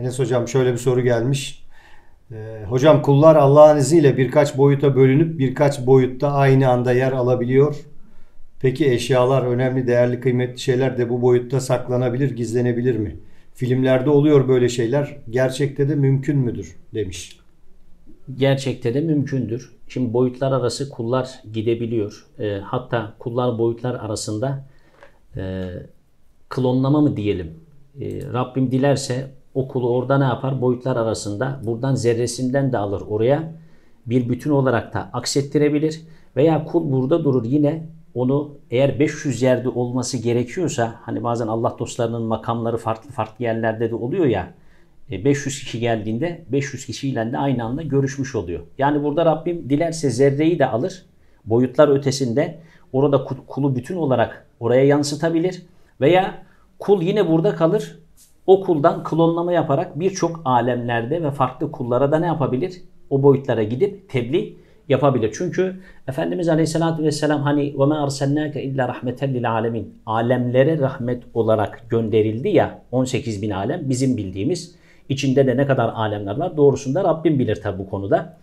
Enes hocam şöyle bir soru gelmiş. Hocam kullar Allah'ın izniyle birkaç boyuta bölünüp birkaç boyutta aynı anda yer alabiliyor. Peki eşyalar, önemli, değerli, kıymetli şeyler de bu boyutta saklanabilir, gizlenebilir mi? Filmlerde oluyor böyle şeyler. Gerçekte de mümkün müdür? Demiş. Gerçekte de mümkündür. Şimdi boyutlar arası kullar gidebiliyor. Hatta kullar boyutlar arasında klonlama mı diyelim? Rabbim dilerse o kulu orada ne yapar? Boyutlar arasında buradan zerresinden de alır oraya. Bir bütün olarak da aksettirebilir. Veya kul burada durur yine. Onu eğer 500 yerde olması gerekiyorsa, hani bazen Allah dostlarının makamları farklı farklı yerlerde de oluyor ya, 500 kişi geldiğinde 500 kişiyle de aynı anda görüşmüş oluyor. Yani burada Rabbim dilerse zerreyi de alır. Boyutlar ötesinde orada kulu bütün olarak oraya yansıtabilir. Veya kul yine burada kalır. O kuldan klonlama yaparak birçok alemlerde ve farklı kullara da ne yapabilir? O boyutlara gidip tebliğ yapabilir. Çünkü Efendimiz Aleyhisselatü Vesselam hani وَمَا أَرْسَلْنَاكَ اِلَّا رَحْمَةً لِلْعَالَمِينَ alemlere rahmet olarak gönderildi ya, 18 bin alem bizim bildiğimiz, içinde de ne kadar alemler var doğrusunda Rabbim bilir tabi bu konuda.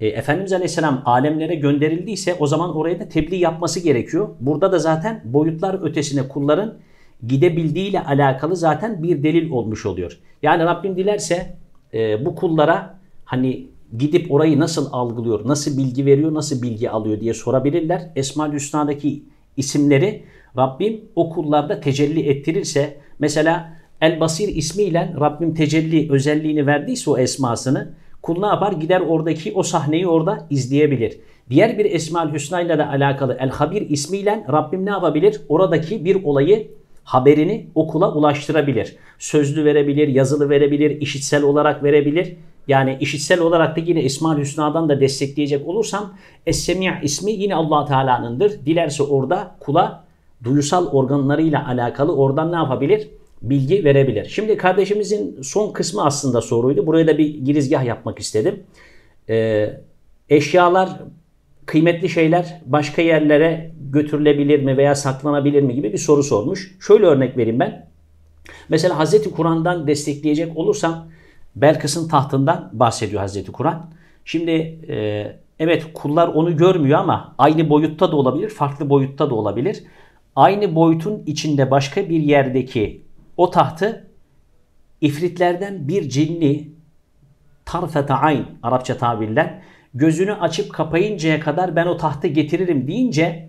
Efendimiz Aleyhisselam alemlere gönderildiyse o zaman oraya da tebliğ yapması gerekiyor. Burada da zaten boyutlar ötesine kulların gidebildiğiyle alakalı zaten bir delil olmuş oluyor. Yani Rabbim dilerse bu kullara hani gidip orayı nasıl algılıyor, nasıl bilgi veriyor, nasıl bilgi alıyor diye sorabilirler. Esma-ül Hüsna'daki isimleri Rabbim o kullarda tecelli ettirirse, mesela El-Basir ismiyle Rabbim tecelli özelliğini verdiyse o esmasını, kul ne yapar? Gider oradaki o sahneyi orada izleyebilir. Diğer bir Esma-ül Hüsna ile de alakalı El-Habir ismiyle Rabbim ne yapabilir? Oradaki bir olayı, haberini o kula ulaştırabilir. Sözlü verebilir, yazılı verebilir, işitsel olarak verebilir. Yani işitsel olarak da yine Esma-ül Hüsna'dan da destekleyecek olursam Es-Semî' ismi yine Allah Teala'nındır. Dilerse orada kula duyusal organlarıyla alakalı oradan ne yapabilir? Bilgi verebilir. Şimdi kardeşimizin son kısmı aslında soruydu. Buraya da bir girizgah yapmak istedim. Eşyalar, kıymetli şeyler başka yerlere götürülebilir mi veya saklanabilir mi gibi bir soru sormuş. Şöyle örnek vereyim ben. Mesela Hazreti Kur'an'dan destekleyecek olursam Belkıs'ın tahtından bahsediyor Hazreti Kur'an. Şimdi evet kullar onu görmüyor ama aynı boyutta da olabilir, farklı boyutta da olabilir. Aynı boyutun içinde başka bir yerdeki o tahtı ifritlerden bir cinni tarfete ayn Arapça tabirle gözünü açıp kapayıncaya kadar ben o tahtı getiririm deyince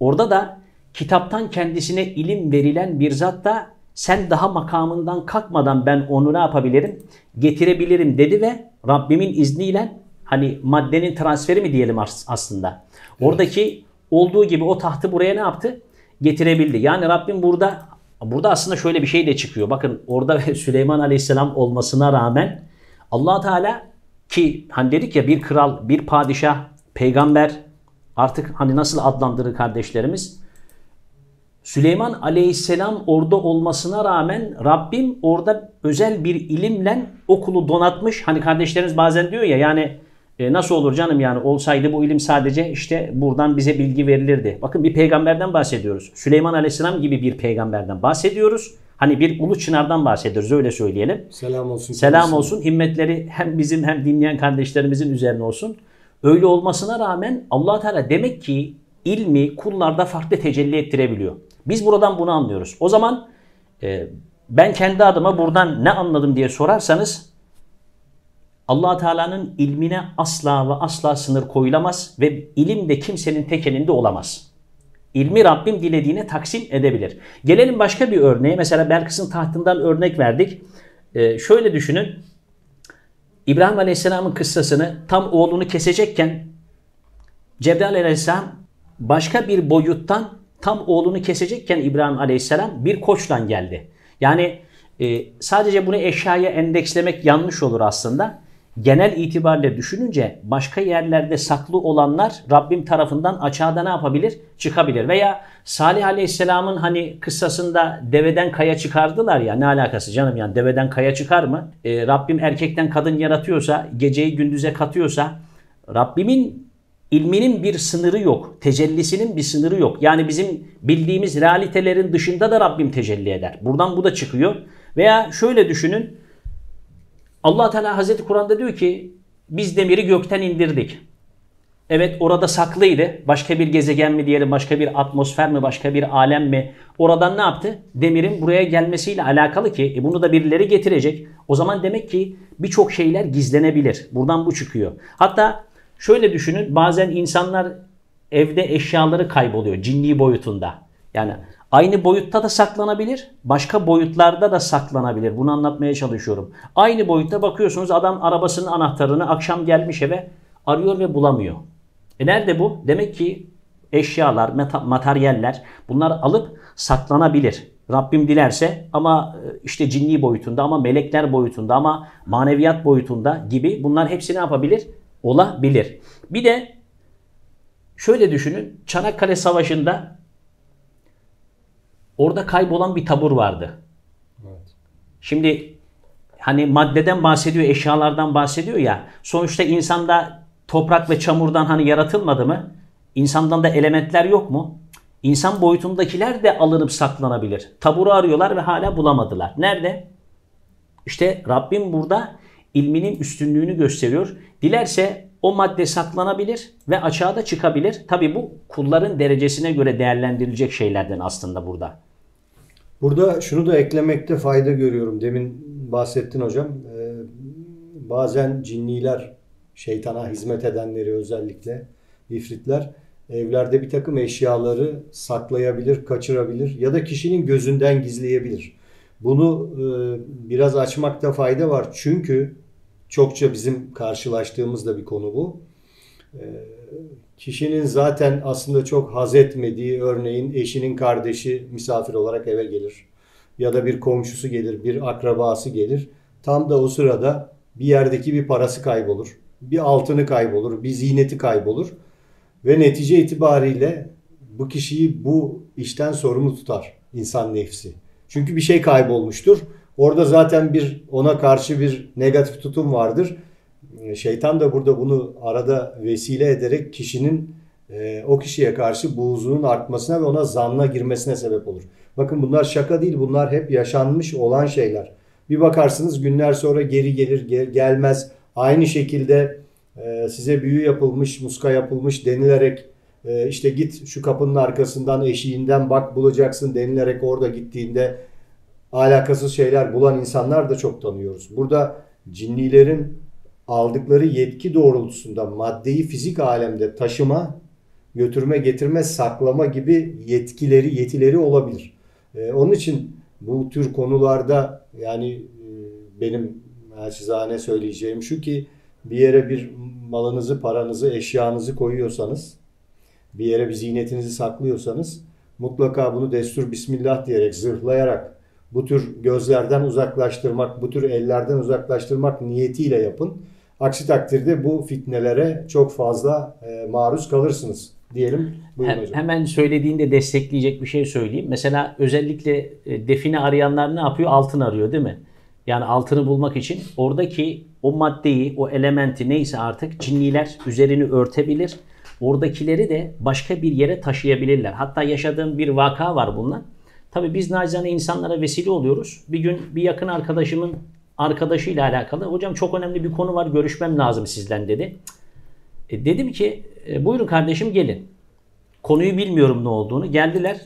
orada da kitaptan kendisine ilim verilen bir zat da sen daha makamından kalkmadan ben onu ne yapabilirim? Getirebilirim dedi ve Rabbimin izniyle hani maddenin transferi mi diyelim aslında. Oradaki olduğu gibi o tahtı buraya ne yaptı? Getirebildi. Yani Rabbim burada aslında şöyle bir şey de çıkıyor. Bakın orada Süleyman Aleyhisselam olmasına rağmen Allah Teala ki hani dedik ya bir kral, bir padişah, peygamber artık hani nasıl adlandırır kardeşlerimiz? Süleyman Aleyhisselam orada olmasına rağmen Rabbim orada özel bir ilimle okulu donatmış. Hani kardeşlerimiz bazen diyor ya yani nasıl olur canım yani olsaydı bu ilim sadece işte buradan bize bilgi verilirdi. Bakın bir peygamberden bahsediyoruz. Süleyman Aleyhisselam gibi bir peygamberden bahsediyoruz. Hani bir ulu çınardan bahsediyoruz öyle söyleyelim. Selam olsun. Selam olsun. Himmetleri hem bizim hem dinleyen kardeşlerimizin üzerine olsun. Öyle olmasına rağmen Allah Teala demek ki ilmi kullarda farklı tecelli ettirebiliyor. Biz buradan bunu anlıyoruz. O zaman ben kendi adıma buradan ne anladım diye sorarsanız Allah Teala'nın ilmine asla ve asla sınır koyulamaz ve ilim de kimsenin tek elinde olamaz. İlmi Rabbim dilediğine taksim edebilir. Gelelim başka bir örneğe. Mesela Belkıs'ın tahtından örnek verdik. Şöyle düşünün. İbrahim Aleyhisselam'ın kıssasını tam oğlunu kesecekken Cebrail Aleyhisselam başka bir boyuttan tam oğlunu kesecekken İbrahim Aleyhisselam bir koçla geldi. Yani sadece bunu eşyaya endekslemek yanlış olur aslında. Genel itibariyle düşününce başka yerlerde saklı olanlar Rabbim tarafından açığa da ne yapabilir? Çıkabilir. Veya Salih Aleyhisselam'ın hani kıssasında deveden kaya çıkardılar ya ne alakası canım yani deveden kaya çıkar mı? Rabbim erkekten kadın yaratıyorsa, geceyi gündüze katıyorsa Rabbimin İlminin bir sınırı yok. Tecellisinin bir sınırı yok. Yani bizim bildiğimiz realitelerin dışında da Rabbim tecelli eder. Buradan bu da çıkıyor. Veya şöyle düşünün. Allah Teala Hazreti Kur'an'da diyor ki biz demiri gökten indirdik. Evet, orada saklıydı. Başka bir gezegen mi diyelim, başka bir atmosfer mi, başka bir alem mi? Oradan ne yaptı? Demirin buraya gelmesiyle alakalı ki bunu da birileri getirecek. O zaman demek ki birçok şeyler gizlenebilir. Buradan bu çıkıyor. Hatta şöyle düşünün, bazen insanlar evde eşyaları kayboluyor cinni boyutunda. Yani aynı boyutta da saklanabilir, başka boyutlarda da saklanabilir. Bunu anlatmaya çalışıyorum. Aynı boyutta bakıyorsunuz adam arabasının anahtarını akşam gelmiş eve arıyor ve bulamıyor. Nerede bu? Demek ki eşyalar, materyaller bunlar alıp saklanabilir. Rabbim dilerse, ama işte cinni boyutunda, ama melekler boyutunda, ama maneviyat boyutunda gibi bunlar hepsi ne yapabilir? Olabilir. Bir de şöyle düşünün. Çanakkale Savaşı'nda orada kaybolan bir tabur vardı. Evet. Şimdi hani maddeden bahsediyor, eşyalardan bahsediyor ya. Sonuçta insanda toprak ve çamurdan hani yaratılmadı mı? İnsandan da elementler yok mu? İnsan boyutundakiler de alınıp saklanabilir. Taburu arıyorlar ve hala bulamadılar. Nerede? İşte Rabbim burada ilminin üstünlüğünü gösteriyor. Dilerse o madde saklanabilir ve açığa da çıkabilir. Tabi bu kulların derecesine göre değerlendirilecek şeylerden aslında burada. Burada şunu da eklemekte fayda görüyorum. Demin bahsettin hocam. Bazen cinniler, şeytana hizmet edenleri, özellikle ifritler evlerde bir takım eşyaları saklayabilir, kaçırabilir ya da kişinin gözünden gizleyebilir. Bunu biraz açmakta fayda var. Çünkü çokça bizim karşılaştığımız da bir konu bu. Kişinin zaten aslında çok haz etmediği, örneğin eşinin kardeşi misafir olarak eve gelir. Ya da bir komşusu gelir, bir akrabası gelir. Tam da o sırada bir yerdeki bir parası kaybolur. Bir altını kaybolur, bir ziyneti kaybolur. Ve netice itibariyle bu kişiyi bu işten sorumlu tutar insan nefsi. Çünkü bir şey kaybolmuştur. Orada zaten bir ona karşı bir negatif tutum vardır. Şeytan da burada bunu arada vesile ederek kişinin o kişiye karşı buğzunun artmasına ve ona zanla girmesine sebep olur. Bakın bunlar şaka değil. Bunlar hep yaşanmış olan şeyler. Bir bakarsınız günler sonra geri gelir gelmez. Aynı şekilde size büyü yapılmış, muska yapılmış denilerek işte git şu kapının arkasından, eşiğinden bak bulacaksın denilerek orada gittiğinde alakasız şeyler bulan insanlar da çok tanıyoruz. Burada cinnilerin aldıkları yetki doğrultusunda maddeyi fizik alemde taşıma, götürme, getirme, saklama gibi yetileri olabilir. Onun için bu tür konularda yani benim naçizane söyleyeceğim şu ki bir yere bir malınızı, paranızı, eşyanızı koyuyorsanız, bir yere bir ziynetinizi saklıyorsanız mutlaka bunu destur bismillah diyerek, zırhlayarak, bu tür gözlerden uzaklaştırmak, bu tür ellerden uzaklaştırmak niyetiyle yapın. Aksi takdirde bu fitnelere çok fazla maruz kalırsınız diyelim. Hemen söylediğinde destekleyecek bir şey söyleyeyim. Mesela özellikle define arayanlar ne yapıyor? Altın arıyor değil mi? Yani altını bulmak için oradaki o maddeyi, o elementi neyse artık cinniler üzerini örtebilir. Oradakileri de başka bir yere taşıyabilirler. Hatta yaşadığım bir vaka var bununla. Tabii biz nacizane insanlara vesile oluyoruz. Bir gün bir yakın arkadaşımın arkadaşıyla alakalı, hocam çok önemli bir konu var, görüşmem lazım sizden dedi. Dedim ki buyurun kardeşim gelin. Konuyu bilmiyorum ne olduğunu. Geldiler.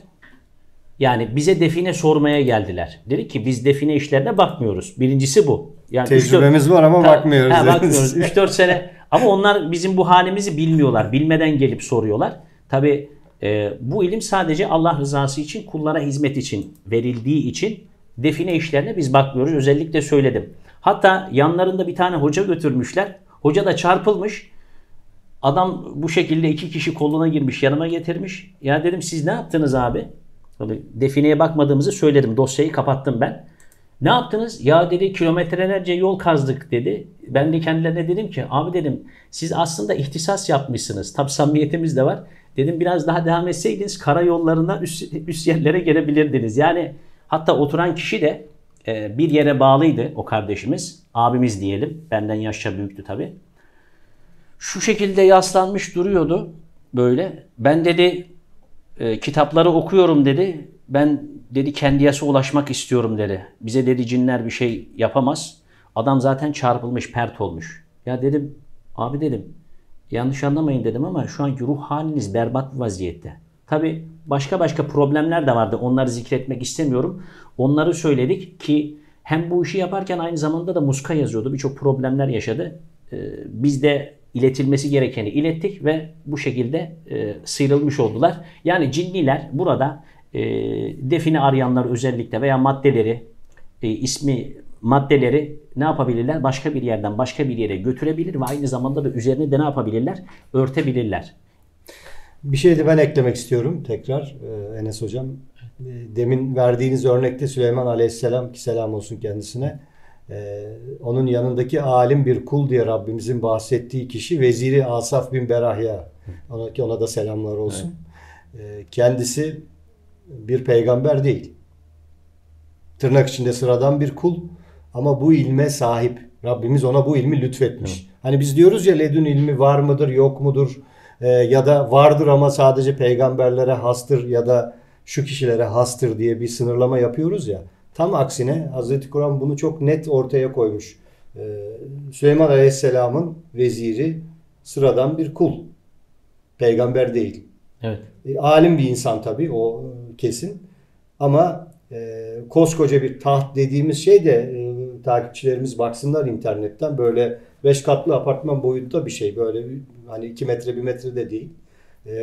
Yani bize define sormaya geldiler. Dedik ki biz define işlerine bakmıyoruz. Birincisi bu. Yani tecrübemiz var ama bakmıyoruz. Bakmıyoruz. 3-4 sene. Ama onlar bizim bu halimizi bilmiyorlar. Bilmeden gelip soruyorlar. Tabii bu ilim sadece Allah rızası için, kullara hizmet için verildiği için define işlerine biz bakmıyoruz. Özellikle söyledim. Hatta yanlarında bir tane hoca götürmüşler. Hoca da çarpılmış. Adam bu şekilde iki kişi koluna girmiş, yanıma getirmiş. Ya dedim siz ne yaptınız abi? Tabii defineye bakmadığımızı söyledim. Dosyayı kapattım ben. Ne yaptınız? Ya dedi kilometrelerce yol kazdık dedi. Ben de kendilerine dedim ki abi dedim siz aslında ihtisas yapmışsınız. Tabi samimiyetimiz de var. Dedim biraz daha devam etseydiniz karayollarından üst yerlere gelebilirdiniz. Yani hatta oturan kişi de bir yere bağlıydı o kardeşimiz. Abimiz diyelim. Benden yaşça büyüktü tabi. şu şekilde yaslanmış duruyordu böyle. Ben dedi kitapları okuyorum dedi. Ben dedi kendiyası ulaşmak istiyorum dedi. Bize dedi cinler bir şey yapamaz. Adam zaten çarpılmış, pert olmuş. Ya dedim abi dedim yanlış anlamayın dedim ama şu anki ruh haliniz berbat bir vaziyette. Tabi başka problemler de vardı. Onları zikretmek istemiyorum. Onları söyledik ki hem bu işi yaparken aynı zamanda da muska yazıyordu. Birçok problemler yaşadı. Biz de iletilmesi gerekeni ilettik ve bu şekilde sıyrılmış oldular. Yani cinniler burada define arayanlar özellikle veya maddeleri, ismi maddeleri ne yapabilirler? Başka bir yerden başka bir yere götürebilir ve aynı zamanda da üzerine de ne yapabilirler? Örtebilirler. Bir şey de ben eklemek istiyorum tekrar Enes Hocam. Demin verdiğiniz örnekte Süleyman Aleyhisselam ki selam olsun kendisine, onun yanındaki alim bir kul diye Rabbimizin bahsettiği kişi Veziri Asaf bin Berahya. Ona da selamlar olsun. Evet. Kendisi bir peygamber değil. Tırnak içinde sıradan bir kul ama bu ilme sahip. Rabbimiz ona bu ilmi lütfetmiş. Evet. Hani biz diyoruz ya ledün ilmi var mıdır yok mudur ya da vardır ama sadece peygamberlere hastır ya da şu kişilere hastır diye bir sınırlama yapıyoruz ya. Tam aksine Hazreti Kur'an bunu çok net ortaya koymuş. Süleyman Aleyhisselam'ın veziri sıradan bir kul. Peygamber değil. Evet. Alim bir insan tabii o kesin. Ama koskoca bir taht dediğimiz şey de takipçilerimiz baksınlar internetten, böyle 5 katlı apartman boyutta bir şey. Böyle hani 2 metre 1 metre de değil.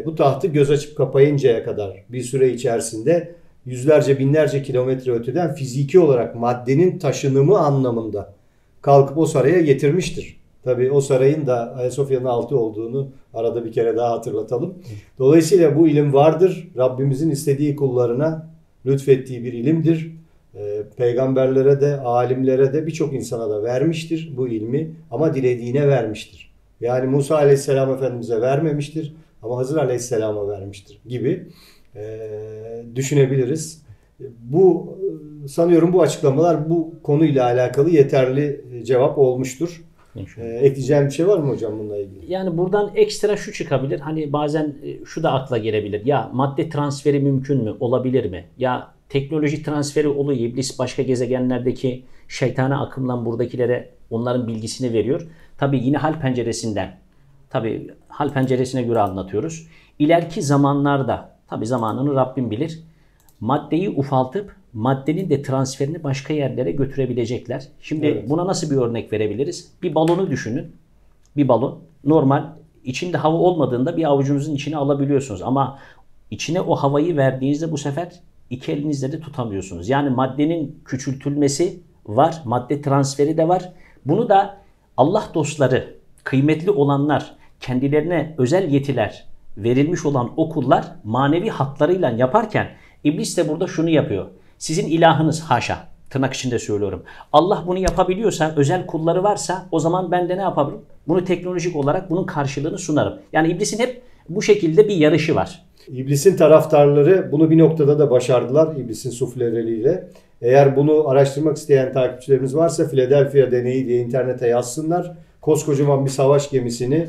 Bu tahtı göz açıp kapayıncaya kadar bir süre içerisinde yüzlerce binlerce kilometre öteden fiziki olarak maddenin taşınımı anlamında kalkıp o saraya getirmiştir. Tabii o sarayın da Ayasofya'nın altı olduğunu arada bir kere daha hatırlatalım. Dolayısıyla bu ilim vardır. Rabbimizin istediği kullarına lütfettiği bir ilimdir. Peygamberlere de, alimlere de, birçok insana da vermiştir bu ilmi ama dilediğine vermiştir. Yani Musa Aleyhisselam Efendimiz'e vermemiştir ama Hızır Aleyhisselam'a vermiştir gibi düşünebiliriz. Bu sanıyorum bu açıklamalar bu konuyla alakalı yeterli cevap olmuştur. Ekleyeceğim bir şey var mı hocam bununla ilgili? Yani buradan ekstra şu çıkabilir. Hani bazen şu da akla gelebilir. Ya madde transferi mümkün mü? Olabilir mi? Ya teknoloji transferi oluyor. İblis başka gezegenlerdeki şeytana akımlan buradakilere onların bilgisini veriyor. Tabii yine hal penceresinden. Tabii hal penceresine göre anlatıyoruz. İleriki zamanlarda tabi zamanını Rabbim bilir. Maddeyi ufaltıp maddenin de transferini başka yerlere götürebilecekler. Şimdi evet, buna nasıl bir örnek verebiliriz? Bir balonu düşünün. Bir balon. Normal içinde hava olmadığında bir avucunuzun içine alabiliyorsunuz. Ama içine o havayı verdiğinizde bu sefer iki elinizle de tutamıyorsunuz. Yani maddenin küçültülmesi var. Madde transferi de var. Bunu da Allah dostları, kıymetli olanlar, kendilerine özel yetiler verilmiş olan okullar manevi hatlarıyla yaparken iblis de burada şunu yapıyor. Sizin ilahınız, haşa tırnak içinde söylüyorum, Allah bunu yapabiliyorsa, özel kulları varsa o zaman ben de ne yapabilirim? Bunu teknolojik olarak bunun karşılığını sunarım. Yani iblisin hep bu şekilde bir yarışı var. İblisin taraftarları bunu bir noktada da başardılar iblisin suflereliyle. Eğer bunu araştırmak isteyen takipçilerimiz varsa Philadelphia deneyi diye internete yazsınlar. Koskocaman bir savaş gemisini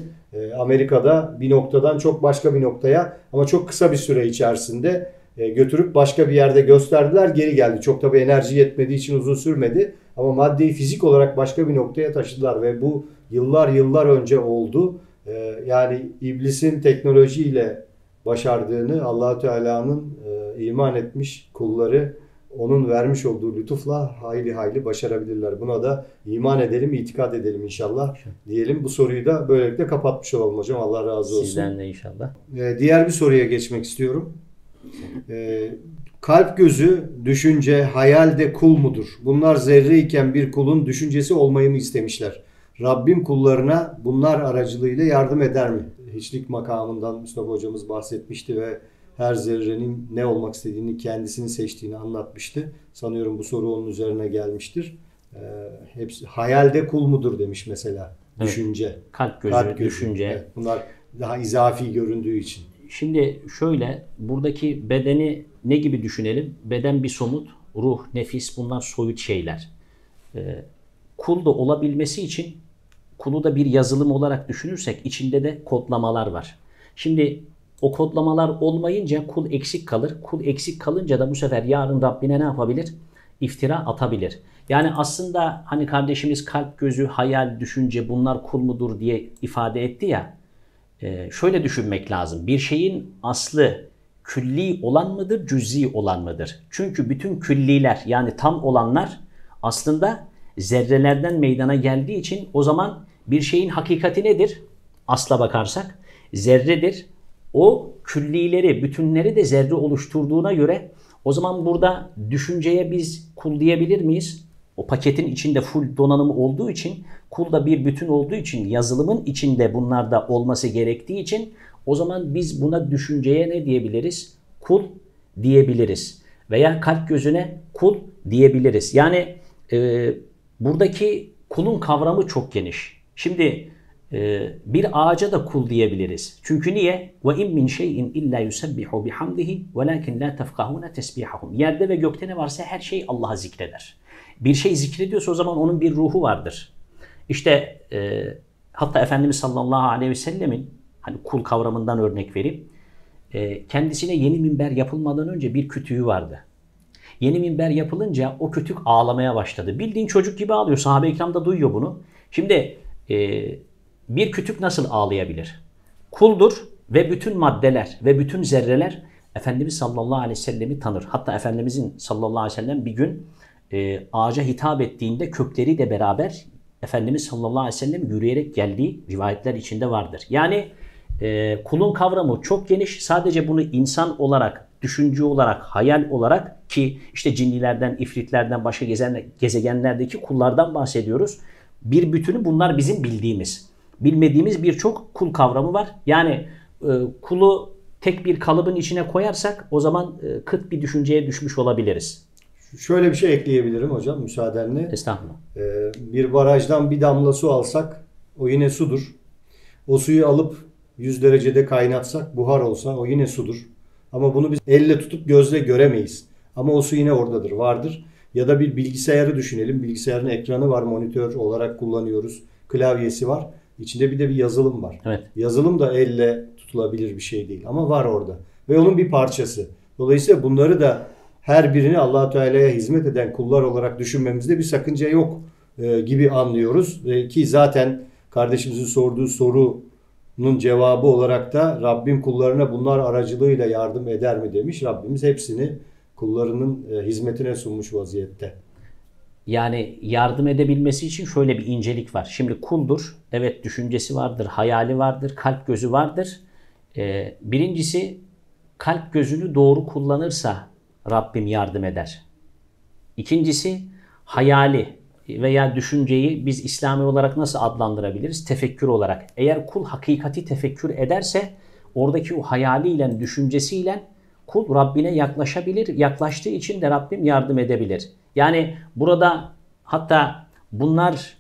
Amerika'da bir noktadan çok başka bir noktaya ama çok kısa bir süre içerisinde götürüp başka bir yerde gösterdiler, geri geldi. Çok tabii enerji yetmediği için uzun sürmedi ama maddeyi fizik olarak başka bir noktaya taşıdılar ve bu yıllar önce oldu. Yani iblisin teknolojiyle başardığını Allah-u Teala'nın iman etmiş kulları onun vermiş olduğu lütufla hayli başarabilirler. Buna da iman edelim, itikad edelim inşallah diyelim. Bu soruyu da böylelikle kapatmış olalım hocam. Allah razı olsun. Sizden de inşallah. Diğer bir soruya geçmek istiyorum. Kalp gözü, düşünce, hayal de kul mudur? Bunlar zerreyken bir kulun düşüncesi olmayı mı istemişler? Rabbim kullarına bunlar aracılığıyla yardım eder mi? Hiçlik makamından Mustafa hocamız bahsetmişti ve her zerrenin ne olmak istediğini, kendisini seçtiğini anlatmıştı. Sanıyorum bu soru onun üzerine gelmiştir. Hepsi hayalde kul mudur demiş mesela. Evet. Düşünce. Kalp gözü, düşünce. Evet. Bunlar daha izafi göründüğü için. Şimdi şöyle, buradaki bedeni ne gibi düşünelim? Beden bir somut, ruh, nefis bunlar soyut şeyler. Kul da olabilmesi için Kulu da bir yazılım olarak düşünürsek içinde de kodlamalar var. Şimdi o kodlamalar olmayınca kul eksik kalır. Kul eksik kalınca da bu sefer yarın Rabbine ne yapabilir? İftira atabilir. Yani aslında hani kardeşimiz kalp, gözü, hayal, düşünce bunlar kul mudur diye ifade etti ya. Şöyle düşünmek lazım. Bir şeyin aslı külli olan mıdır, cüz'i olan mıdır? Çünkü bütün külliler yani tam olanlar aslında zerrelerden meydana geldiği için o zaman bir şeyin hakikati nedir? Asla bakarsak zerredir. O küllileri, bütünleri de zerre oluşturduğuna göre o zaman burada düşünceye biz kul diyebilir miyiz? O paketin içinde full donanımı olduğu için, kul da bir bütün olduğu için, yazılımın içinde bunlar da olması gerektiği için o zaman biz buna düşünceye ne diyebiliriz? Kul diyebiliriz. Veya kalp gözüne kul diyebiliriz. Yani buradaki kulun kavramı çok geniş. Şimdi bir ağaca da kul diyebiliriz. Çünkü niye? وَاِمْ مِنْ شَيْءٍ اِلَّا يُسَبِّحُوا بِحَمْدِهِ وَلَاكِنْ لَا تَفْقَهُونَ تَسْبِحَهُمْ. Yerde ve gökte ne varsa her şey Allah'a zikreder. Bir şey zikrediyorsa o zaman onun bir ruhu vardır. İşte hatta Efendimiz sallallahu aleyhi ve sellemin hani kul kavramından örnek vereyim. Kendisine yeni minber yapılmadan önce bir kütüğü vardı. Yeni minber yapılınca o kütük ağlamaya başladı. Bildiğin çocuk gibi ağlıyor. Sahabe-i kiram da duyuyor bunu. Şimdi bir kütük nasıl ağlayabilir? Kuldur ve bütün maddeler ve bütün zerreler Efendimiz sallallahu aleyhi ve sellem'i tanır. Hatta Efendimizin sallallahu aleyhi ve sellem bir gün ağaca hitap ettiğinde kökleri de beraber Efendimiz sallallahu aleyhi ve sellem yürüyerek geldiği rivayetler içinde vardır. Yani kulun kavramı çok geniş. Sadece bunu insan olarak, düşünce olarak, hayal olarak ki işte cinlilerden, ifritlerden, başka gezegenlerdeki kullardan bahsediyoruz. Bir bütünü bunlar bizim bildiğimiz. Bilmediğimiz birçok kul kavramı var. Yani kulu tek bir kalıbın içine koyarsak o zaman kıt bir düşünceye düşmüş olabiliriz. Şöyle bir şey ekleyebilirim hocam müsaadenle. Estağfurullah. Bir barajdan bir damla su alsak o yine sudur. O suyu alıp 100 derecede kaynatsak buhar olsa o yine sudur. Ama bunu biz elle tutup gözle göremeyiz. Ama o su yine oradadır, vardır. Ya da bir bilgisayarı düşünelim. Bilgisayarın ekranı var, monitör olarak kullanıyoruz. Klavyesi var. İçinde bir de bir yazılım var. Evet. Yazılım da elle tutulabilir bir şey değil ama var orada. Ve onun bir parçası. Dolayısıyla bunları da her birini Allah-u Teala'ya hizmet eden kullar olarak düşünmemizde bir sakınca yok gibi anlıyoruz. Ki zaten kardeşimizin sorduğu sorunun cevabı olarak da Rabbim kullarına bunlar aracılığıyla yardım eder mi demiş. Rabbimiz hepsini kullarının hizmetine sunmuş vaziyette. Yani yardım edebilmesi için şöyle bir incelik var. Şimdi kuldur. Evet, düşüncesi vardır, hayali vardır, kalp gözü vardır. Birincisi kalp gözünü doğru kullanırsa Rabbim yardım eder. İkincisi hayali veya düşünceyi biz İslami olarak nasıl adlandırabiliriz? Tefekkür olarak. Eğer kul hakikati tefekkür ederse oradaki o hayaliyle, düşüncesiyle kul Rabbine yaklaşabilir. Yaklaştığı için de Rabbim yardım edebilir. Yani burada hatta bunlar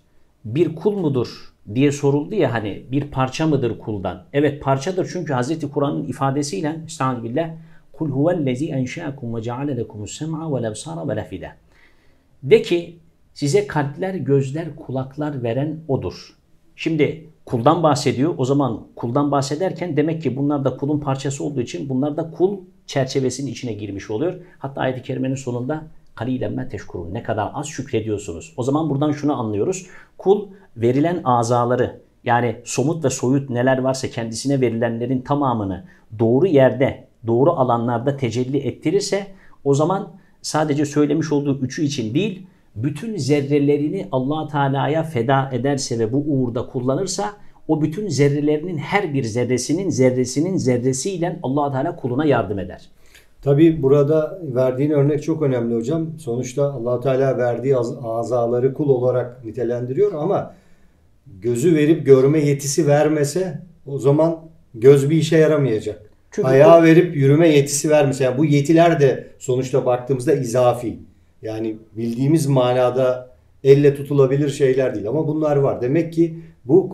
bir kul mudur diye soruldu ya hani bir parça mıdır kuldan? Evet parçadır çünkü Hazreti Kur'an'ın ifadesiyle Estağfirullah Kul huvellezî enşâkum ve ceale lekumus sem'a vel ebsâra vel afide. De ki size kalpler, gözler, kulaklar veren odur. Şimdi kuldan bahsediyor. O zaman kuldan bahsederken demek ki bunlar da kulun parçası olduğu için bunlar da kul çerçevesinin içine girmiş oluyor. Hatta ayet-i kerimenin sonunda قَلِيلًا مَا ne kadar az şükrediyorsunuz. O zaman buradan şunu anlıyoruz. Kul verilen azaları yani somut ve soyut neler varsa kendisine verilenlerin tamamını doğru yerde, doğru alanlarda tecelli ettirirse o zaman sadece söylemiş olduğu üçü için değil bütün zerrelerini Allah Teala'ya feda ederse ve bu uğurda kullanırsa o bütün zerrelerinin her bir zerresinin zerresiyle Allah Teala kuluna yardım eder. Tabii burada verdiğin örnek çok önemli hocam. Sonuçta Allah Teala verdiği azaları kul olarak nitelendiriyor ama gözü verip görme yetisi vermese o zaman göz bir işe yaramayacak. Çünkü ayağı verip yürüme yetisi vermese yani bu yetiler de sonuçta baktığımızda izafi. Yani bildiğimiz manada elle tutulabilir şeyler değil ama bunlar var. Demek ki bu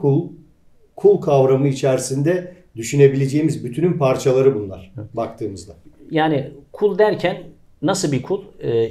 kul kavramı içerisinde düşünebileceğimiz bütünün parçaları bunlar baktığımızda. Yani kul derken nasıl bir kul?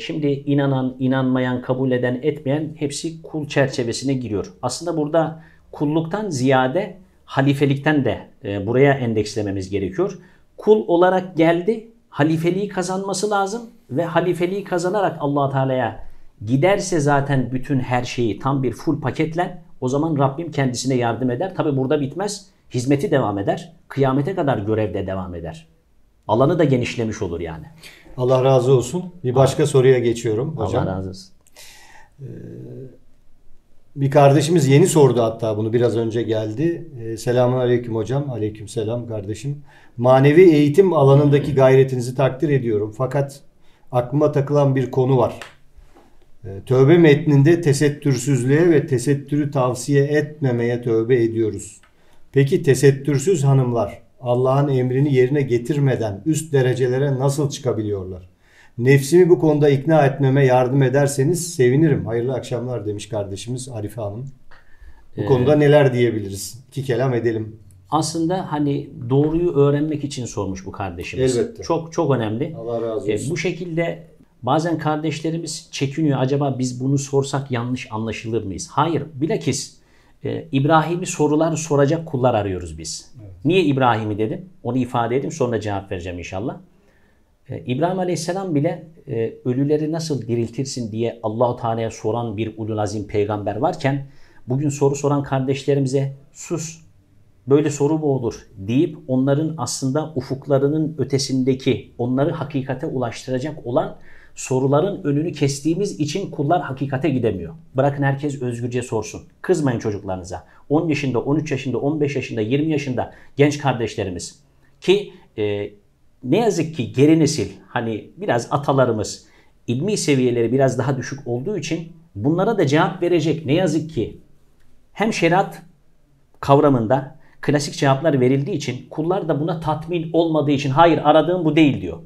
Şimdi inanan, inanmayan, kabul eden, etmeyen hepsi kul çerçevesine giriyor. Aslında burada kulluktan ziyade halifelikten de buraya endekslememiz gerekiyor. Kul olarak geldi, halifeliği kazanması lazım ve halifeliği kazanarak Allah-u Teala'ya giderse zaten bütün her şeyi tam bir full paketle, o zaman Rabbim kendisine yardım eder. Tabi burada bitmez. Hizmeti devam eder. Kıyamete kadar görevde devam eder. Alanı da genişlemiş olur yani. Allah razı olsun. Bir başka soruya geçiyorum hocam. Allah razı olsun. Bir kardeşimiz yeni sordu hatta bunu, biraz önce geldi. Selamun aleyküm hocam. Aleyküm selam kardeşim. Manevi eğitim alanındaki gayretinizi takdir ediyorum. Fakat aklıma takılan bir konu var. Tövbe metninde tesettürsüzlüğe ve tesettürü tavsiye etmemeye tövbe ediyoruz. Peki tesettürsüz hanımlar Allah'ın emrini yerine getirmeden üst derecelere nasıl çıkabiliyorlar? Nefsimi bu konuda ikna etmeme yardım ederseniz sevinirim. Hayırlı akşamlar demiş kardeşimiz Arife Hanım. Bu konuda neler diyebiliriz? İki kelam edelim. Aslında hani doğruyu öğrenmek için sormuş bu kardeşimiz. Elbette. Çok çok önemli. Allah razı olsun. Bu şekilde bazen kardeşlerimiz çekiniyor. Acaba biz bunu sorsak yanlış anlaşılır mıyız? Hayır. Bilakis İbrahim'i sorular soracak kullar arıyoruz biz. Evet. Niye İbrahim'i dedim? Onu ifade edeyim, sonra cevap vereceğim inşallah. İbrahim Aleyhisselam bile ölüleri nasıl diriltirsin diye Allah-u Teala'ya soran bir ulul azim peygamber varken, bugün soru soran kardeşlerimize sus, böyle soru mu olur deyip onların aslında ufuklarının ötesindeki, onları hakikate ulaştıracak olan soruların önünü kestiğimiz için kullar hakikate gidemiyor. Bırakın herkes özgürce sorsun. Kızmayın çocuklarınıza. 10 yaşında, 13 yaşında, 15 yaşında, 20 yaşında genç kardeşlerimiz. Ki ne yazık ki geri nesil, hani biraz atalarımız, ilmi seviyeleri biraz daha düşük olduğu için bunlara da cevap verecek ne yazık ki hem şeriat kavramında klasik cevaplar verildiği için kullar da buna tatmin olmadığı için hayır aradığım bu değil diyor.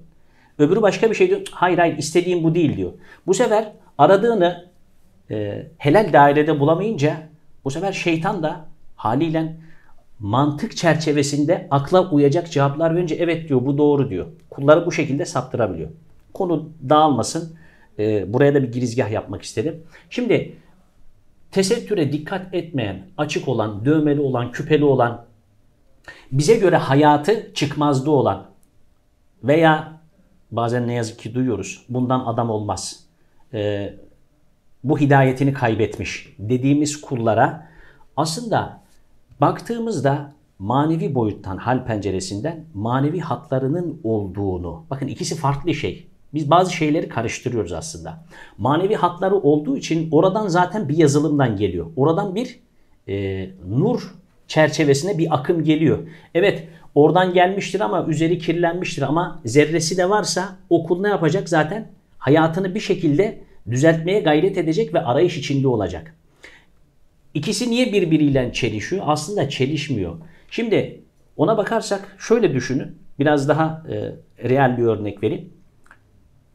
Öbürü başka bir şey diyor. Hayır hayır istediğim bu değil diyor. Bu sefer aradığını helal dairede bulamayınca bu sefer şeytan da haliyle mantık çerçevesinde akla uyacak cevaplar verince evet diyor bu doğru diyor. Kulları bu şekilde saptırabiliyor. Konu dağılmasın. Buraya da bir girizgah yapmak istedim. Şimdi tesettüre dikkat etmeyen, açık olan, dövmeli olan, küpeli olan, bize göre hayatı çıkmazda olan veya bazen ne yazık ki duyuyoruz. Bundan adam olmaz. Bu hidayetini kaybetmiş dediğimiz kullara aslında baktığımızda manevi boyuttan, hal penceresinden manevi hatlarının olduğunu. Bakın ikisi farklı şey. Biz bazı şeyleri karıştırıyoruz aslında. Manevi hatları olduğu için oradan zaten bir yazılımdan geliyor. Oradan bir nur çerçevesine bir akım geliyor. Evet. Oradan gelmiştir ama üzeri kirlenmiştir ama zerresi de varsa okul ne yapacak zaten? Hayatını bir şekilde düzeltmeye gayret edecek ve arayış içinde olacak. İkisi niye birbiriyle çelişiyor? Aslında çelişmiyor. Şimdi ona bakarsak şöyle düşünün. Biraz daha real bir örnek vereyim.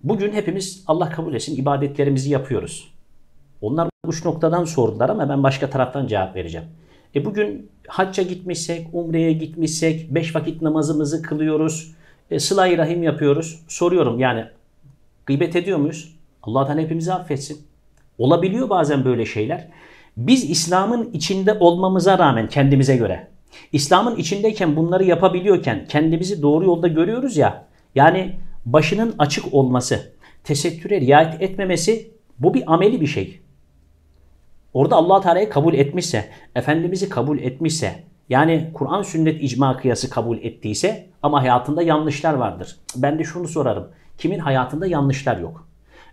Bugün hepimiz Allah kabul etsin ibadetlerimizi yapıyoruz. Onlar uç noktadan sordular ama ben başka taraftan cevap vereceğim. Bugün hacca gitmişsek, umreye gitmişsek, 5 vakit namazımızı kılıyoruz, sıla-i rahim yapıyoruz. Soruyorum yani gıybet ediyor muyuz? Allah Teala hepimizi affetsin. Olabiliyor bazen böyle şeyler. Biz İslam'ın içinde olmamıza rağmen kendimize göre, İslam'ın içindeyken bunları yapabiliyorken kendimizi doğru yolda görüyoruz ya, yani başının açık olması, tesettüre riayet etmemesi bu bir ameli bir şey. Orada Allah Teala'yı kabul etmişse, Efendimiz'i kabul etmişse, yani Kur'an, sünnet, icma kıyası kabul ettiyse ama hayatında yanlışlar vardır. Ben de şunu sorarım. Kimin hayatında yanlışlar yok?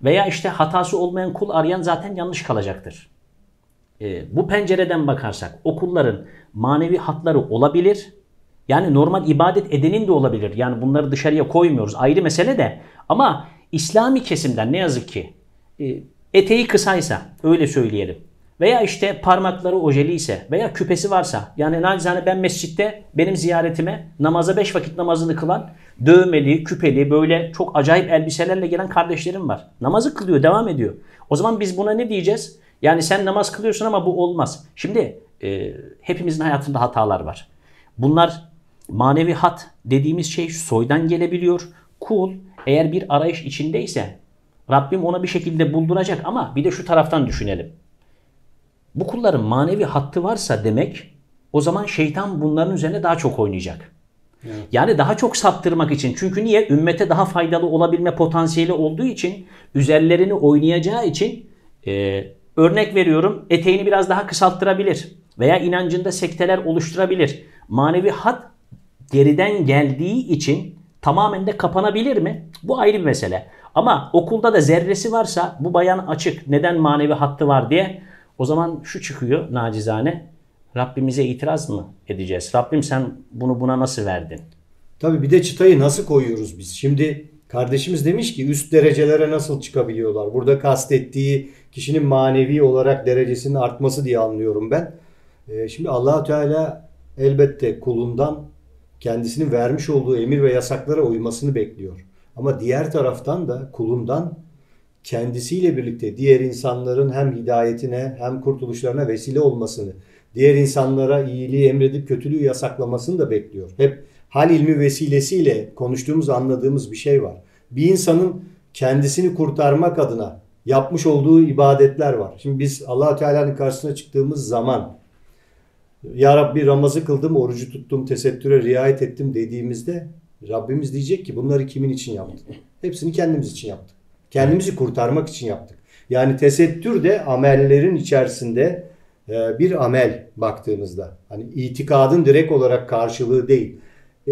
Veya işte hatası olmayan kul arayan zaten yanlış kalacaktır. Bu pencereden bakarsak o kulların manevi hatları olabilir. Yani normal ibadet edenin de olabilir. Yani bunları dışarıya koymuyoruz. Ayrı mesele de. Ama İslami kesimden ne yazık ki eteği kısaysa öyle söyleyelim. Veya işte parmakları ojeli ise veya küpesi varsa, yani nacizane ben mescitte benim ziyaretime namaza 5 vakit namazını kılan dövmeli, küpeli böyle çok acayip elbiselerle gelen kardeşlerim var. Namazı kılıyor, devam ediyor. O zaman biz buna ne diyeceğiz? Yani sen namaz kılıyorsun ama bu olmaz. Şimdi hepimizin hayatında hatalar var. Bunlar manevi hat dediğimiz şey soydan gelebiliyor. Kul eğer bir arayış içindeyse Rabbim ona bir şekilde bulduracak ama bir de şu taraftan düşünelim. bu kulların manevi hattı varsa demek, o zaman şeytan bunların üzerine daha çok oynayacak. Evet. Yani daha çok saptırmak için. Çünkü niye? Ümmete daha faydalı olabilme potansiyeli olduğu için, üzerlerini oynayacağı için örnek veriyorum, eteğini biraz daha kısalttırabilir. Veya inancında sekteler oluşturabilir. Manevi hat geriden geldiği için tamamen de kapanabilir mi? Bu ayrı bir mesele. Ama okulda da zerresi varsa, bu bayan açık, neden manevi hattı var diye, o zaman şu çıkıyor nacizane: Rabbimize itiraz mı edeceğiz? Rabbim sen bunu buna nasıl verdin? Tabii bir de çıtayı nasıl koyuyoruz biz? Şimdi kardeşimiz demiş ki üst derecelere nasıl çıkabiliyorlar? Burada kastettiği kişinin manevi olarak derecesinin artması diye anlıyorum ben. Şimdi Allah-u Teala elbette kulundan kendisinin vermiş olduğu emir ve yasaklara uymasını bekliyor. Ama diğer taraftan da kulundan kendisiyle birlikte diğer insanların hem hidayetine hem kurtuluşlarına vesile olmasını, diğer insanlara iyiliği emredip kötülüğü yasaklamasını da bekliyor. Hep hal ilmi vesilesiyle konuştuğumuz, anladığımız bir şey var. Bir insanın kendisini kurtarmak adına yapmış olduğu ibadetler var. Şimdi biz Allah-u Teala'nın karşısına çıktığımız zaman, Ya Rabbi Ramaz'ı kıldım, orucu tuttum, tesettüre riayet ettim dediğimizde Rabbimiz diyecek ki bunları kimin için yaptık? Hepsini kendimiz için yaptık. Kendimizi kurtarmak için yaptık. Yani tesettür de amellerin içerisinde bir amel baktığınızda. Hani itikadın direkt olarak karşılığı değil.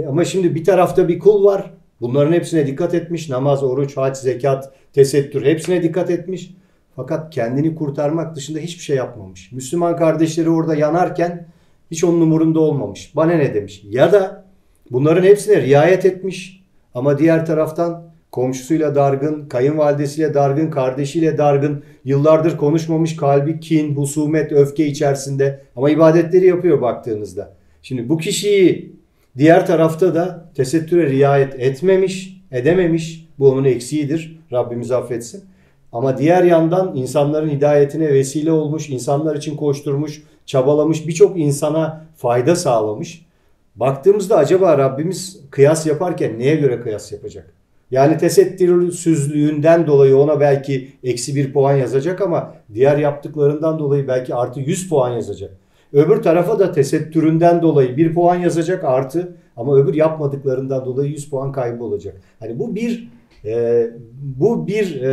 Ama şimdi bir tarafta bir kul var. Bunların hepsine dikkat etmiş. Namaz, oruç, hac, zekat, tesettür hepsine dikkat etmiş. Fakat kendini kurtarmak dışında hiçbir şey yapmamış. Müslüman kardeşleri orada yanarken hiç onun umurunda olmamış. Bana ne demiş? Ya da bunların hepsine riayet etmiş ama diğer taraftan komşusuyla dargın, kayınvalidesiyle dargın, kardeşiyle dargın, yıllardır konuşmamış, kalbi kin, husumet, öfke içerisinde ama ibadetleri yapıyor baktığınızda. Şimdi bu kişiyi diğer tarafta da tesettüre riayet etmemiş, edememiş. Bu onun eksiğidir. Rabbimiz affetsin. Ama diğer yandan insanların hidayetine vesile olmuş, insanlar için koşturmuş, çabalamış, birçok insana fayda sağlamış. Baktığımızda acaba Rabbimiz kıyas yaparken neye göre kıyas yapacak? Yani tesettürsüzlüğünden dolayı ona belki -1 puan yazacak ama diğer yaptıklarından dolayı belki +100 puan yazacak. Öbür tarafa da tesettüründen dolayı 1 puan yazacak ama öbür yapmadıklarından dolayı 100 puan kaybı olacak. Hani bu bir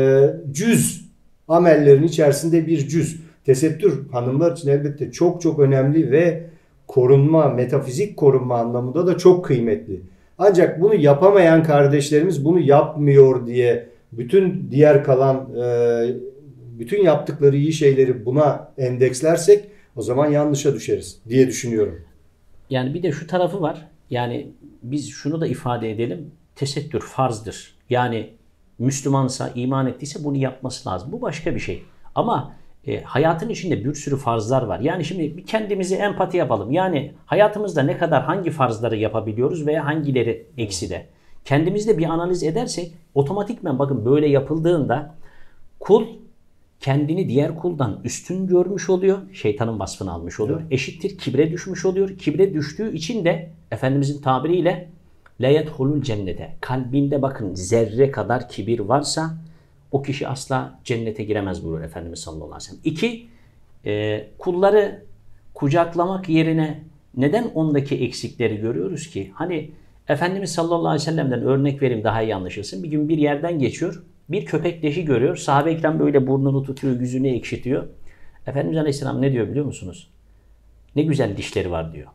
cüz, amellerin içerisinde bir cüz. Tesettür hanımlar için elbette çok çok önemli ve korunma, metafizik korunma anlamında da çok kıymetli. Ancak bunu yapamayan kardeşlerimiz bunu yapmıyor diye bütün diğer kalan bütün yaptıkları iyi şeyleri buna endekslersek o zaman yanlışa düşeriz diye düşünüyorum. Yani bir de şu tarafı var. Yani biz şunu da ifade edelim. Tesettür farzdır. Yani Müslümansa, iman ettiyse bunu yapması lazım. Bu başka bir şey. Ama hayatın içinde bir sürü farzlar var. Yani şimdi bir kendimizi empati yapalım. Yani hayatımızda ne kadar hangi farzları yapabiliyoruz veya hangileri ekside. Kendimizde bir analiz edersek otomatikmen bakın böyle yapıldığında kul kendini diğer kuldan üstün görmüş oluyor. Şeytanın vasfını almış oluyor. Evet. Eşittir kibre düşmüş oluyor. Kibre düştüğü için de Efendimizin tabiriyle la yedhulul cennete. Kalbinde bakın zerre kadar kibir varsa o kişi asla cennete giremez buyuruyor Efendimiz sallallahu aleyhi ve sellem. 2. Kulları kucaklamak yerine neden ondaki eksikleri görüyoruz ki? Hani Efendimiz sallallahu aleyhi ve sellem'den örnek vereyim daha iyi anlaşılsın. Bir gün bir yerden geçiyor. Bir köpek leşi görüyor. Sahabe ikram böyle burnunu tutuyor, yüzünü ekşitiyor. Efendimiz aleyhisselam ne diyor biliyor musunuz? Ne güzel dişleri var diyor.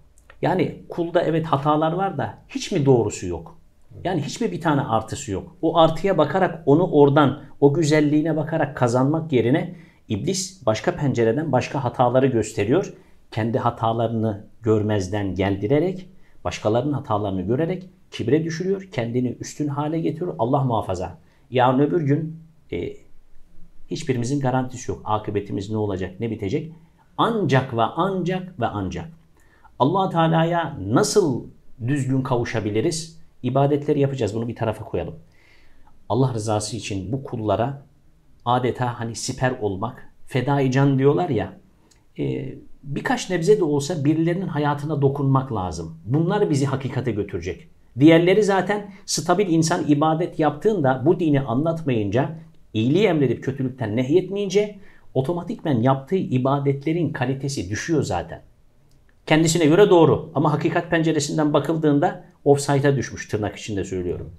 Yani kulda evet hatalar var da hiç mi doğrusu yok? Yani hiçbir bir tane artısı yok. O artıya bakarak onu oradan, o güzelliğine bakarak kazanmak yerine iblis başka pencereden başka hataları gösteriyor. Kendi hatalarını görmezden geldirerek, başkalarının hatalarını görerek kibre düşürüyor. Kendini üstün hale getiriyor. Allah muhafaza. Yarın öbür gün hiçbirimizin garantisi yok. Akıbetimiz ne olacak, ne bitecek? Ancak Allah-u Teala'ya nasıl düzgün kavuşabiliriz? İbadetleri yapacağız. Bunu bir tarafa koyalım. Allah rızası için bu kullara adeta hani siper olmak, feda-i can diyorlar ya, birkaç nebze de olsa birilerinin hayatına dokunmak lazım. Bunlar bizi hakikate götürecek. Diğerleri zaten stabil insan ibadet yaptığında bu dini anlatmayınca, iyiliği emredip kötülükten nehyetmeyince, otomatikmen yaptığı ibadetlerin kalitesi düşüyor zaten. Kendisine göre doğru ama hakikat penceresinden bakıldığında ofsayta düşmüş, tırnak içinde söylüyorum.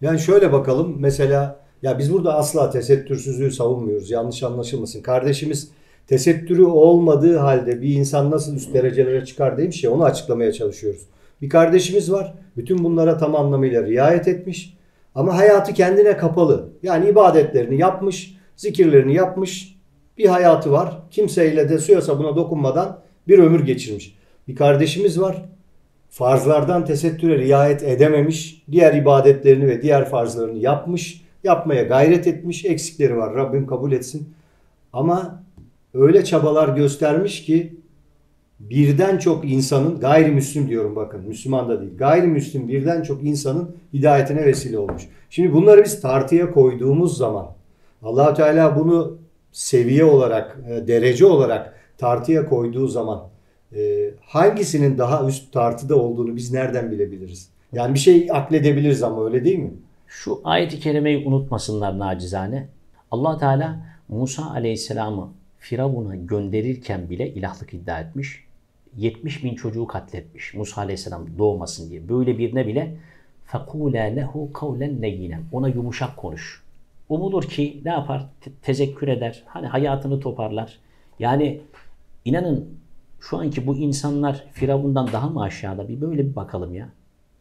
Yani şöyle bakalım mesela, ya biz burada asla tesettürsüzlüğü savunmuyoruz, yanlış anlaşılmasın. Kardeşimiz tesettürü olmadığı halde bir insan nasıl üst derecelere çıkar diye bir şey, onu açıklamaya çalışıyoruz. Bir kardeşimiz var, bütün bunlara tam anlamıyla riayet etmiş ama hayatı kendine kapalı. Yani ibadetlerini yapmış, zikirlerini yapmış, bir hayatı var. Kimseyle de suya buna dokunmadan bir ömür geçirmiş. Bir kardeşimiz var, farzlardan tesettüre riayet edememiş, diğer ibadetlerini ve diğer farzlarını yapmış, yapmaya gayret etmiş, eksikleri var, Rabbim kabul etsin. Ama öyle çabalar göstermiş ki birden çok insanın, gayrimüslim diyorum bakın, Müslüman da değil, gayrimüslim birden çok insanın hidayetine vesile olmuş. Şimdi bunları biz tartıya koyduğumuz zaman Allah-u Teala bunu seviye olarak, derece olarak tartıya koyduğu zaman hangisinin daha üst tartıda olduğunu biz nereden bilebiliriz? Yani bir şey akledebiliriz ama öyle değil mi? Şu ayet-i kerimeyi unutmasınlar nacizane. Allah Teala Musa Aleyhisselam'ı Firavun'a gönderirken bile ilahlık iddia etmiş. 70 bin çocuğu katletmiş Musa Aleyhisselam doğmasın diye. Böyle birine bile فَقُولَا لَهُ قَوْلًا لَيِّنًا, ona yumuşak konuş. Umulur ki ne yapar? Tezekkür eder. Hani hayatını toparlar. Yani inanın şu anki bu insanlar Firavun'dan daha mı aşağıda? Bir böyle bir bakalım ya.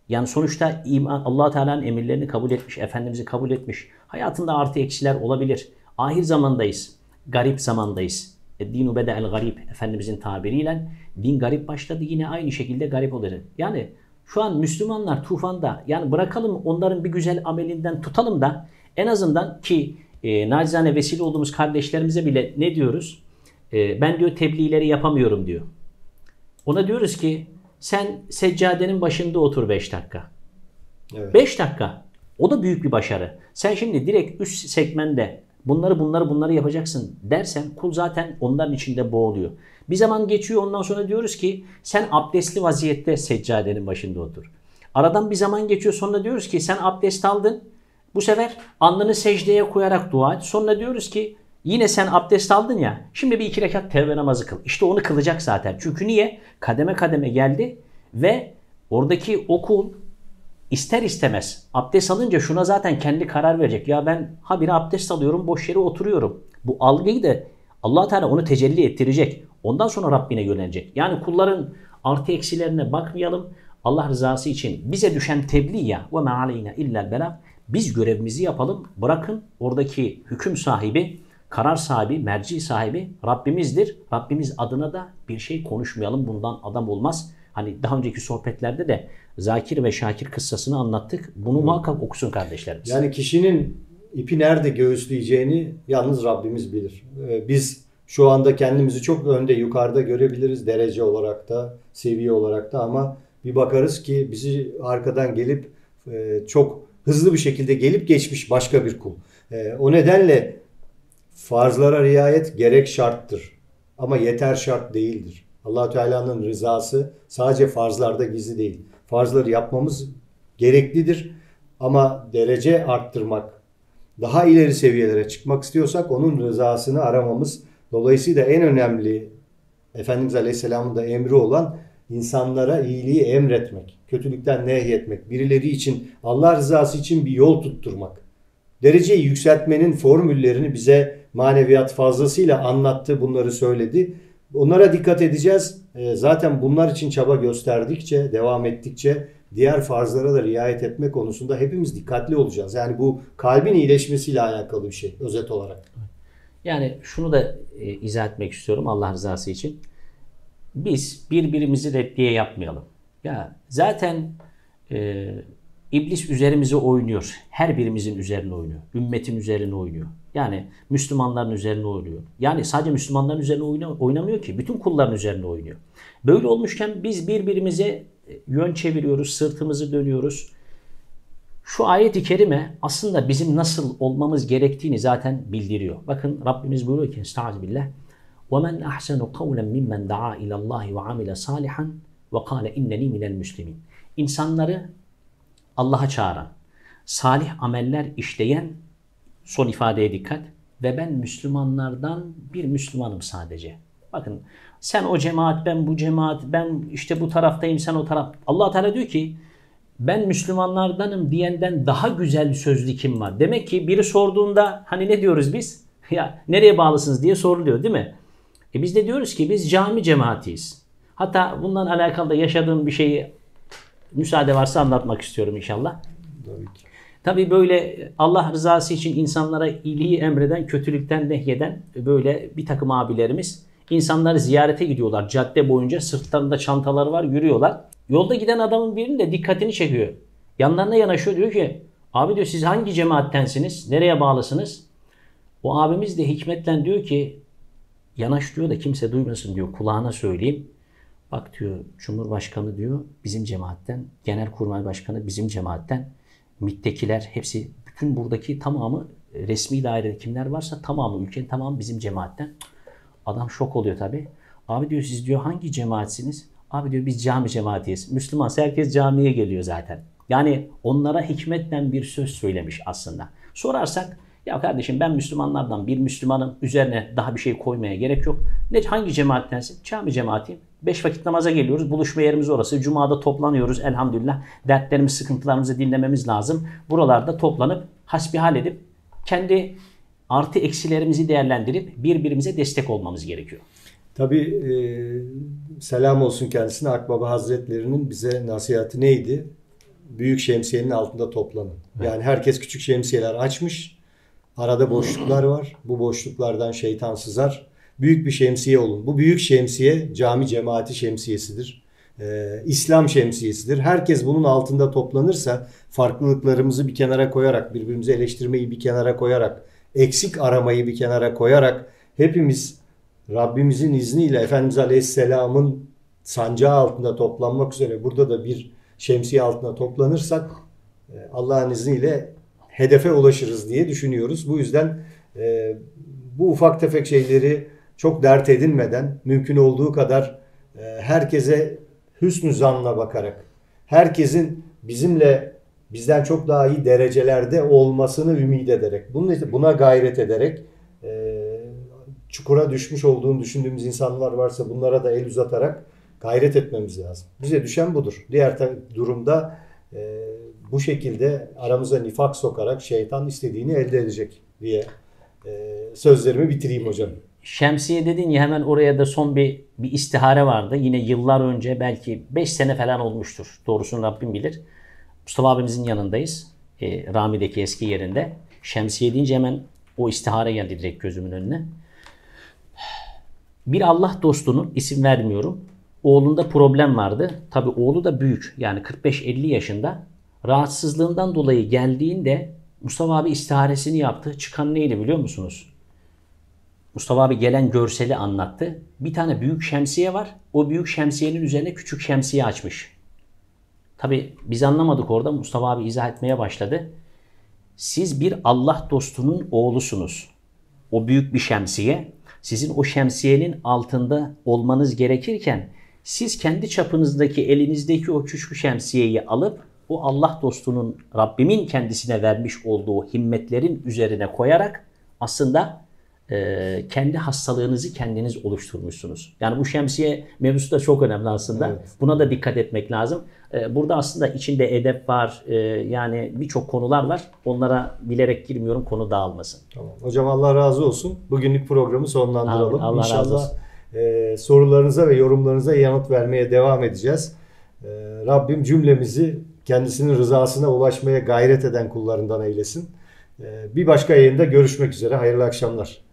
Yani sonuçta Allah-u Teala'nın emirlerini kabul etmiş, Efendimiz'i kabul etmiş. Hayatında artı eksiler olabilir. Ahir zamandayız, garip zamandayız. Dinu bede'el garip, Efendimiz'in tabiriyle din garip başladı, yine aynı şekilde garip olur. Yani şu an Müslümanlar tufanda, yani bırakalım onların bir güzel amelinden tutalım da en azından ki nacizane vesile olduğumuz kardeşlerimize bile ne diyoruz? Ben diyor tebliğleri yapamıyorum diyor. Ona diyoruz ki sen seccadenin başında otur 5 dakika. Evet. 5 dakika. O da büyük bir başarı. Sen şimdi direkt üst segmente bunları yapacaksın dersen kul zaten onların içinde boğuluyor. Bir zaman geçiyor, ondan sonra diyoruz ki sen abdestli vaziyette seccadenin başında otur. Aradan bir zaman geçiyor, sonra diyoruz ki sen abdest aldın. Bu sefer alnını secdeye koyarak dua et. Sonra diyoruz ki yine sen abdest aldın ya, şimdi bir 2 rekat tevbe namazı kıl. İşte onu kılacak zaten. Çünkü niye? Kademe kademe geldi ve oradaki okul ister istemez abdest alınca şuna zaten kendi karar verecek. Ya ben habire abdest alıyorum, boş yere oturuyorum. Bu algıyı da Allah Teala onu tecelli ettirecek. Ondan sonra Rabbine yönelecek. Yani kulların artı eksilerine bakmayalım. Allah rızası için bize düşen tebliğ ya. وَمَا عَلَيْنَا اِلَّا الْبَلَغ. Biz görevimizi yapalım. Bırakın oradaki hüküm sahibi, karar sahibi, merci sahibi Rabbimizdir. Rabbimiz adına da bir şey konuşmayalım. Bundan adam olmaz. Hani daha önceki sohbetlerde de Zakir ve Şakir kıssasını anlattık. Bunu muhakkak okusun kardeşlerimiz. Yani kişinin ipi nerede göğüsleyeceğini yalnız Rabbimiz bilir. Biz şu anda kendimizi çok önde, yukarıda görebiliriz derece olarak da, seviye olarak da, ama bir bakarız ki bizi arkadan gelip çok hızlı bir şekilde gelip geçmiş başka bir kul. O nedenle farzlara riayet gerek şarttır ama yeter şart değildir. Allah-u Teala'nın rızası sadece farzlarda gizli değil. Farzları yapmamız gereklidir ama derece arttırmak, daha ileri seviyelere çıkmak istiyorsak onun rızasını aramamız, dolayısıyla en önemli Efendimiz Aleyhisselam'ın da emri olan insanlara iyiliği emretmek, kötülükten nehyetmek, birileri için Allah rızası için bir yol tutturmak. Dereceyi yükseltmenin formüllerini bize maneviyat fazlasıyla anlattı, bunları söyledi. Onlara dikkat edeceğiz. Zaten bunlar için çaba gösterdikçe, devam ettikçe diğer farzlara da riayet etme konusunda hepimiz dikkatli olacağız. Yani bu kalbin iyileşmesiyle alakalı bir şey özet olarak. Yani şunu da izah etmek istiyorum Allah rızası için. Biz birbirimizi reddiye yapmayalım. Ya zaten İblis üzerimize oynuyor. Her birimizin üzerine oynuyor. Ümmetin üzerine oynuyor. Yani Müslümanların üzerine oynuyor. Yani sadece Müslümanların üzerine oynamıyor ki. Bütün kulların üzerine oynuyor. Böyle olmuşken biz birbirimize yön çeviriyoruz. Sırtımızı dönüyoruz. Şu ayet-i kerime aslında bizim nasıl olmamız gerektiğini zaten bildiriyor. Bakın Rabbimiz buyuruyor ki Estağfirullah. وَمَنْ أَحْسَنُ قَوْلًا مِمَّنْ دَعَا اِلَى اللّٰهِ وَعَمِلَ صَالِحًا وَقَالَ اِنَّنِي مِنَ الْمُسْلِمِينَ. İnsanları Allah'a çağıran, salih ameller işleyen, son ifadeye dikkat, ve ben Müslümanlardan bir Müslümanım sadece. Bakın sen o cemaat, ben bu cemaat, ben işte bu taraftayım, sen o taraf. Allah Teala diyor ki ben Müslümanlardanım diyenden daha güzel sözlü kim var? Demek ki biri sorduğunda hani ne diyoruz biz? Ya nereye bağlısınız diye soruluyor değil mi? Biz de diyoruz ki biz cami cemaatiyiz. Hatta bundan alakalı da yaşadığım bir şeyi müsaade varsa anlatmak istiyorum inşallah. Tabii ki. Tabii böyle Allah rızası için insanlara iyiliği emreden, kötülükten nehyeden böyle bir takım abilerimiz insanları ziyarete gidiyorlar. Cadde boyunca sırtlarında çantalar var, yürüyorlar. Yolda giden adamın birinin de dikkatini çekiyor. Yanlarına yanaşıyor, diyor ki abi diyor siz hangi cemaattensiniz? Nereye bağlısınız? O abimiz de hikmetle diyor ki yanaş diyor da kimse duymasın diyor, kulağına söyleyeyim. Bak diyor Cumhurbaşkanı diyor bizim cemaatten, Genelkurmay Başkanı bizim cemaatten, MİT'tekiler hepsi, bütün buradaki tamamı resmi dairede kimler varsa tamamı, ülkenin tamamı bizim cemaatten. Adam şok oluyor tabi. Abi diyor siz diyor hangi cemaatsiniz? Abi diyor biz cami cemaatiyiz. Müslümansa herkes camiye geliyor zaten. Yani onlara hikmetle bir söz söylemiş aslında. Sorarsak ya kardeşim ben Müslümanlardan bir Müslümanım, üzerine daha bir şey koymaya gerek yok. Ne, hangi cemaattensin? Cami cemaatiyim. 5 vakit namaza geliyoruz. Buluşma yerimiz orası. Cuma'da toplanıyoruz elhamdülillah. Dertlerimiz, sıkıntılarımızı dinlememiz lazım. Buralarda toplanıp hasbihal edip kendi artı eksilerimizi değerlendirip birbirimize destek olmamız gerekiyor. Tabii selam olsun kendisine. Akbaba Hazretleri'nin bize nasihati neydi? Büyük şemsiyenin altında toplanın. Evet. Yani herkes küçük şemsiyeler açmış. Arada boşluklar var. Bu boşluklardan şeytan sızar. Büyük bir şemsiye olun. Bu büyük şemsiye cami cemaati şemsiyesidir. İslam şemsiyesidir. Herkes bunun altında toplanırsa, farklılıklarımızı bir kenara koyarak, birbirimizi eleştirmeyi bir kenara koyarak, eksik aramayı bir kenara koyarak hepimiz Rabbimizin izniyle Efendimiz Aleyhisselam'ın sancağı altında toplanmak üzere burada da bir şemsiye altında toplanırsak Allah'ın izniyle hedefe ulaşırız diye düşünüyoruz. Bu yüzden bu ufak tefek şeyleri çok dert edinmeden mümkün olduğu kadar herkese hüsnü zanla bakarak, herkesin bizden çok daha iyi derecelerde olmasını ümit ederek, buna gayret ederek çukura düşmüş olduğunu düşündüğümüz insanlar varsa bunlara da el uzatarak gayret etmemiz lazım. Bize düşen budur. Diğer durumda bu şekilde aramıza nifak sokarak şeytan istediğini elde edecek diye sözlerimi bitireyim hocam. Şemsiye dedin ya, hemen oraya da son bir istihare vardı. Yine yıllar önce, belki 5 sene falan olmuştur. Doğrusunu Rabbim bilir. Mustafa abimizin yanındayız. Rami'deki eski yerinde. Şemsiye deyince hemen o istihare geldi direkt gözümün önüne. Bir Allah dostunun, isim vermiyorum, oğlunda problem vardı. Tabi oğlu da büyük, yani 45-50 yaşında. Rahatsızlığından dolayı geldiğinde Mustafa abi istiharesini yaptı. Çıkan neydi biliyor musunuz? Mustafa abi gelen görseli anlattı. Bir tane büyük şemsiye var. O büyük şemsiyenin üzerine küçük şemsiye açmış. Tabi biz anlamadık orada. Mustafa abi izah etmeye başladı. Siz bir Allah dostunun oğlusunuz. O büyük bir şemsiye. Sizin o şemsiyenin altında olmanız gerekirken siz kendi çapınızdaki, elinizdeki o küçük şemsiyeyi alıp o Allah dostunun, Rabbimin kendisine vermiş olduğu himmetlerin üzerine koyarak aslında kendi hastalığınızı kendiniz oluşturmuşsunuz. Yani bu şemsiye mevzusu da çok önemli aslında. Evet. Buna da dikkat etmek lazım. Burada aslında içinde edep var. Yani birçok konular var. Onlara bilerek girmiyorum, konu dağılmasın. Tamam. Hocam Allah razı olsun. Bugünlük programı sonlandıralım. Allah İnşallah sorularınıza ve yorumlarınıza yanıt vermeye devam edeceğiz. Rabbim cümlemizi kendisinin rızasına ulaşmaya gayret eden kullarından eylesin. Bir başka yayında görüşmek üzere. Hayırlı akşamlar.